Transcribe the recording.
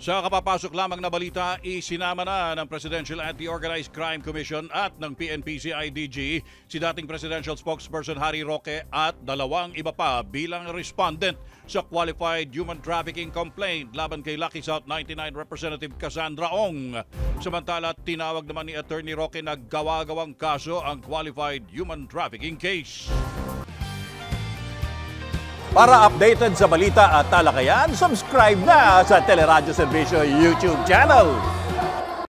Sa kapapasok lamang na balita, isinama na ng Presidential Anti-Organized Crime Commission at ng PNP-CIDG si dating Presidential Spokesperson Harry Roque at dalawang iba pa bilang respondent sa Qualified Human Trafficking Complaint laban kay Lucky South 99 Representative Cassandra Ong. Samantala, tinawag naman ni Attorney Roque na gawa-gawang kaso ang Qualified Human Trafficking Case. Para updated sa balita at talakayan, subscribe na sa Teleradyo Serbisyo YouTube channel.